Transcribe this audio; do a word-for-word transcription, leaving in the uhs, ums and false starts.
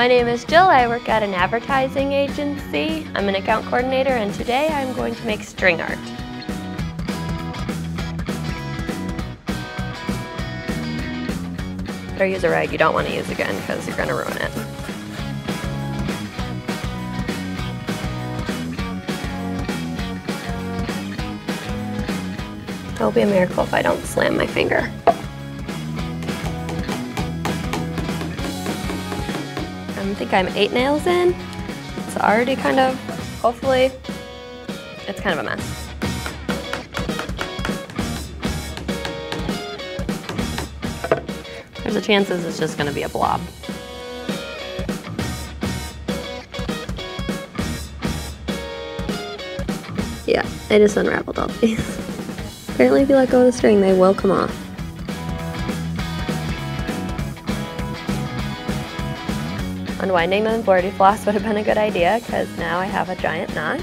My name is Jill. I work at an advertising agency. I'm an account coordinator, and today I'm going to make string art. Better use a rag you don't want to use again because you're going to ruin it. It'll be a miracle if I don't slam my finger. I think I'm eight nails in. It's already kind of, hopefully, it's kind of a mess. There's a chance it's just gonna be a blob. Yeah, I just unraveled all these. Apparently if you let go of the string, they will come off. Unwinding the boarding floss would have been a good idea because now I have a giant knot.